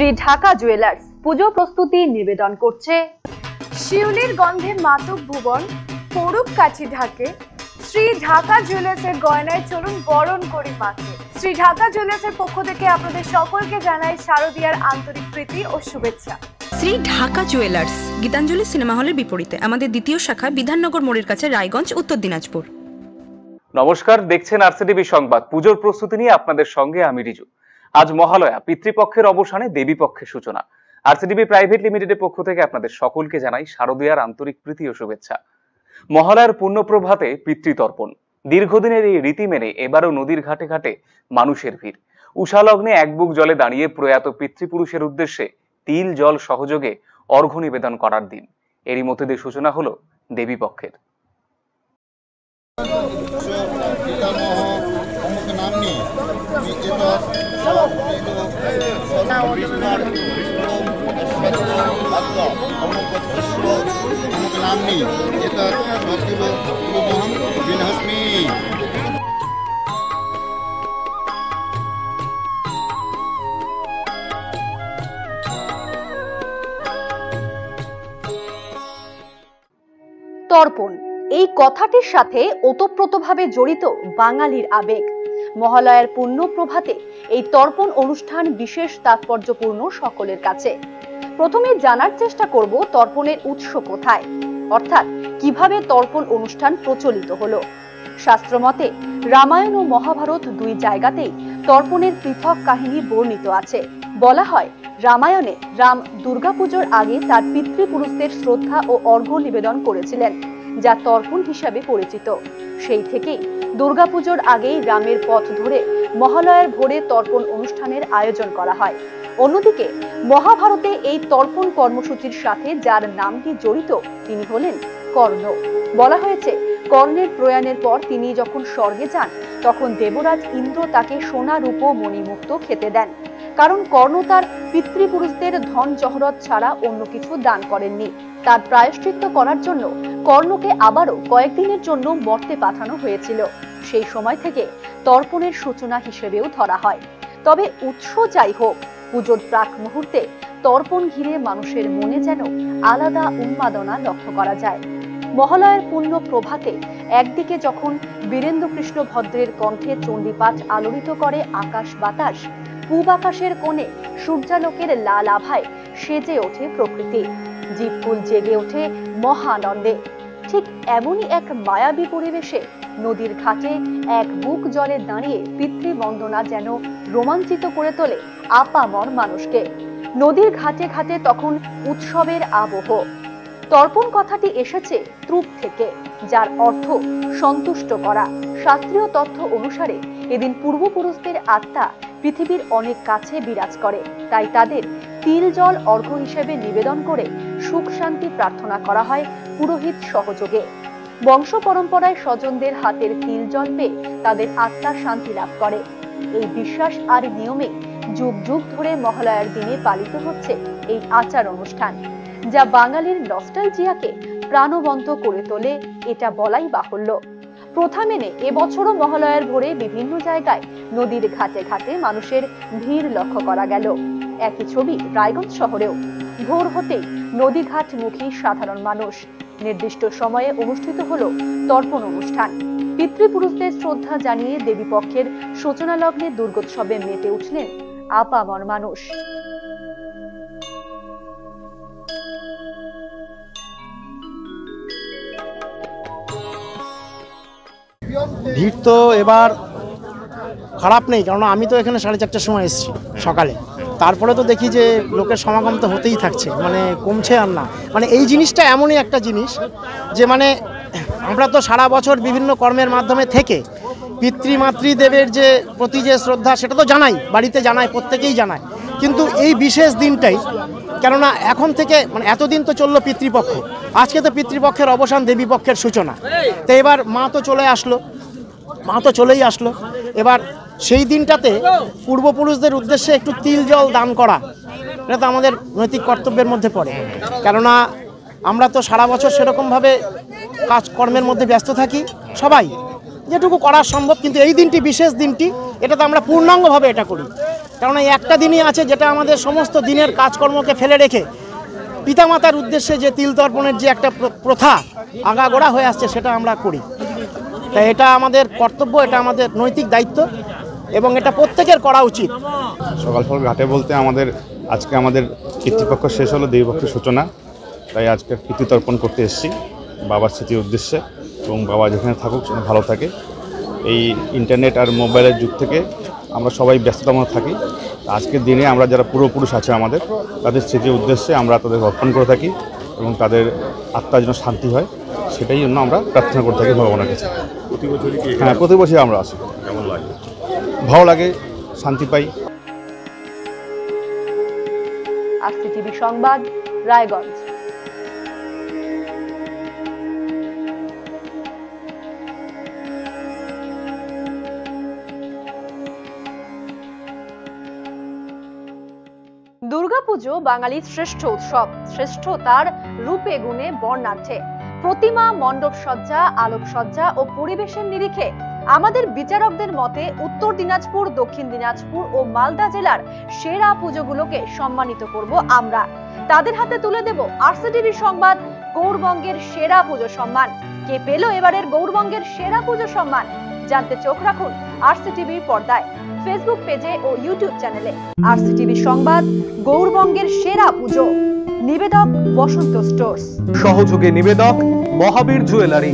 Shri Dhaka jewellers পুজো প্রস্তুতি নিবেদন করছে। শিউলির গন্ধে মাতুক ভুবন পরুক কাছি ঢাকে, শ্রী ঢাকা জুয়েলার্সের গয়নায় চলুন বরণ করি মাকে। শ্রী ঢাকা জুয়েলার্সের পক্ষ থেকে আপনাদের সকলকে জানাই শারদিয়ার আন্তরিক প্রীতি ও শুভেচ্ছা। শ্রী ঢাকা জুয়েলার্স গীতাঞ্জলি সিনেমা হলের বিপরীতে আমাদের দ্বিতীয় শাখা বিধাননগর মোড়ের কাছে রায়গঞ্জ, উত্তর দিনাজপুর। নমস্কার, দেখছেন আরসিটিভি সংবাদ। পুজোর প্রস্তুতি নিয়ে আপনাদের সঙ্গে আমি রিজু। আজ মহালয়া, পিতৃপক্ষের অবসানে দেবীপক্ষের সূচনা। আরসিটিভি প্রাইভেট লিমিটেডের পক্ষ থেকে আপনাদের সকলকে জানাই শারদিয়ার আন্তরিক প্রীতি ও শুভেচ্ছা। মহালয়ার পুণ্যপ্রভাতে পিতৃতর্পণ, দীর্ঘদিনের এই রীতি মেনে এবারও নদীর ঘাটে ঘাটে মানুষের ভিড়। উষালগ্নে এক বুক জলে দাঁড়িয়ে প্রয়াত পিতৃপুরুষের উদ্দেশ্যে তিল জল সহযোগে অর্ঘ্য নিবেদন করার দিন। এরই মধ্যে দিয়ে সূচনা হলো দেবীপক্ষের। তর্পণ, এই কথাটির সাথে ওতপ্রোতভাবে জড়িত বাঙালির আবেগ। মহালয়ার পূর্ণ প্রভাতে এই তর্পণ অনুষ্ঠান বিশেষ তাৎপর্যপূর্ণ সকলের কাছে। প্রথমে জানার চেষ্টা করব তর্পণের উৎস কোথায়, অর্থাৎ কিভাবে তর্পণ অনুষ্ঠান প্রচলিত হলো। শাস্ত্রমতে রামায়ণ ও মহাভারত দুই জায়গাতেই তর্পণের পৃথক কাহিনী বর্ণিত আছে। বলা হয় রামায়ণে রাম দুর্গাপুজোর আগে তার পিতৃপুরুষদের শ্রদ্ধা ও অর্ঘ্য নিবেদন করেছিলেন, যা তর্পণ হিসাবে পরিচিত। সেই থেকেই দুর্গাপুজোর আগেই রামের পথ ধরে মহালয়ার ভোরে তর্পণ অনুষ্ঠানের আয়োজন করা হয়। অন্যদিকে মহাভারতে এই তর্পণ কর্মসূচির সাথে যার নামটি জড়িত তিনি হলেন কর্ণ। বলা হয়েছে কর্ণের প্রয়াণের পর তিনি যখন স্বর্গে যান, তখন দেবরাজ ইন্দ্র তাকে সোনা রূপ মণিমুক্ত খেতে দেন, কারণ কর্ণ তার পিতৃপুরুষদের ধন জহরত ছাড়া অন্য কিছু দান করেননি। তার প্রায়শ্চিত্ত করার জন্য কর্ণকে আবারও কয়েকদিনের জন্য মর্তে পাঠানো হয়েছিল। সেই সময় থেকে তর্পণের সূচনা হিসেবেও ধরা হয়। তবে উৎস যাই হোক, পুজোর প্রাক মুহূর্তে তর্পণ ঘিরে মানুষের মনে যেন আলাদা উন্মাদনা লক্ষ্য করা যায়। মহালয়ার পূর্ণ প্রভাতে একদিকে যখন বীরেন্দ্রকৃষ্ণ ভদ্রের কণ্ঠে চণ্ডীপাঠ আলোড়িত করে আকাশ বাতাস, পূব আকাশের কোণে সূর্যালোকের লাল আভায় সেজে ওঠে প্রকৃতি, জীবকুল জেগে ওঠে মহানন্দে। ঠিক এমনই এক মায়াবী পরিবেশে নদীর ঘাটে এক বুক জলে দাঁড়িয়ে পিতৃবন্দনা যেন রোমাঞ্চিত করে তোলে আপামর মানুষকে। নদীর ঘাটে ঘাটে তখন উৎসবের আবহ। তর্পণ কথাটি এসেছে ত্রুপ থেকে, যার অর্থ সন্তুষ্ট করা। শাস্ত্রীয় তথ্য অনুসারে এদিন পূর্বপুরুষদের আত্মা পৃথিবীর অনেক কাছে বিরাজ করে, তাই তাদের তিল জল অর্ঘ্য হিসেবে নিবেদন করে সুখ শান্তি প্রার্থনা করা হয় পুরোহিত সহযোগে। বংশ পরম্পরায় স্বজনদের হাতের তিল জল পেয়ে তাদের আত্মা শান্তি লাভ করে। এই বিশ্বাস আর নিয়মে যুগ যুগ ধরে মহালয়ার দিনে পালিত হচ্ছে এই আচার অনুষ্ঠান, যা বাঙালির নস্টালজিয়াকে প্রাণবন্ত করে তোলে, এটা বলাই বাহুল্য। প্রথা মেনে এবছরও মহালয়ার ভোরে বিভিন্ন জায়গায় নদীর ঘাটে ঘাটে মানুষের ভিড় লক্ষ্য করা গেল। একই ছবি রায়গঞ্জ শহরেও। ভোর হতেই নদীঘাটমুখী সাধারণ মানুষ। নির্দিষ্ট সময়ে অনুষ্ঠিত হলো তর্পণ অনুষ্ঠান। পিতৃপুরুষদের শ্রদ্ধা জানিয়ে দেবীপক্ষের সূচনা লগ্নে দুর্গোৎসবে মেতে উঠলেন আপামর মানুষ। ভিড় তো এবার খারাপ নেই, কারণ আমি তো এখানে 4:30 সময় এসেছি সকালে। তারপরে তো দেখি যে লোকের সমাগম তো হতেই থাকছে, মানে কমছে আর না। মানে এই জিনিসটা এমনই একটা জিনিস যে মানে আমরা তো সারা বছর বিভিন্ন কর্মের মাধ্যমে থেকে পিতৃমাতৃদেবের যে প্রতি যে শ্রদ্ধা সেটা তো জানাই, বাড়িতে জানাই, প্রত্যেকেই জানায়। কিন্তু এই বিশেষ দিনটাই, কেননা এখন থেকে মানে এতদিন তো চললো পিতৃপক্ষ, আজকে তো পিতৃপক্ষের অবসান, দেবীপক্ষের সূচনা। তো এবার মা তো চলেই আসলো। এবার সেই দিনটাতে পূর্বপুরুষদের উদ্দেশ্যে একটু তিল জল দান করা, এটা তো আমাদের নৈতিক কর্তব্যের মধ্যে পড়ে। কেননা আমরা তো সারা বছর সেরকমভাবে কাজকর্মের মধ্যে ব্যস্ত থাকি সবাই, যেটুকু করা সম্ভব। কিন্তু এই দিনটি বিশেষ দিনটি, এটাতে আমরা পূর্ণাঙ্গভাবে এটা করি, কারণ এই একটা দিনই আছে যেটা আমাদের সমস্ত দিনের কাজকর্মকে ফেলে রেখে পিতামাতার উদ্দেশ্যে যে তিল তর্পণের যে একটা প্রথা আগাগোড়া হয়ে আসছে সেটা আমরা করি। তাই এটা আমাদের কর্তব্য, এটা আমাদের নৈতিক দায়িত্ব এবং এটা প্রত্যেকের করা উচিত। সকাল সকাল ঘাটে বলতে আমাদের আজকে আমাদের পিতৃপক্ষ শেষ হলো, দেবীপক্ষের সূচনা, তাই আজকে পিতৃতর্পণ করতে এসেছি বাবার স্মৃতির উদ্দেশ্যে, এবং বাবা যেখানে থাকুক সেখানে ভালো থাকে। এই ইন্টারনেট আর মোবাইলের যুগ থেকে আমরা সবাই ব্যস্ততম থাকি। আজকের দিনে আমরা যারা পূর্বপুরুষ আছে আমাদের, তাদের স্মৃতির উদ্দেশ্যে আমরা তাদের অর্পণ করে থাকি এবং তাদের আত্মার যেন শান্তি হয় সেটাই জন্য আমরা প্রার্থনা করে থাকি ভগবানের কাছে। হ্যাঁ, প্রতি বছরই আমরা আসি, কেমন লাগে, ভালো লাগে, শান্তি পাই। RCTV সংবাদ, রায়গঞ্জ। দুর্গাপুজো বাঙালির শ্রেষ্ঠ উৎসব, শ্রেষ্ঠতার রূপে গুণে বর্ণাঢ্যে। প্রতিমা, মণ্ডপ সজ্জা, আলোকসজ্জা ও পরিবেশের নিরিখে আমাদের বিচারকদের মতে উত্তর দিনাজপুর, দক্ষিণ দিনাজপুর ও মালদা জেলার সেরা পুজোগুলোকে সম্মানিত করব আমরা। তাদের হাতে তুলে দেব RCTV সংবাদ গৌরবঙ্গের সেরা পুজো সম্মান। কে পেল এবারের গৌরবঙ্গের সেরা পুজো সম্মান? জানতে চোখ রাখুন RCTV পর্দায়, ফেসবুক পেজে ও ইউটিউব চ্যানেলে। RCTV সংবাদ গৌরবঙ্গের সেরা পুজো, নিবেদক বসন্ত স্টোর্স, সহযোগে নিবেদক মহাবীর জুয়েলারি।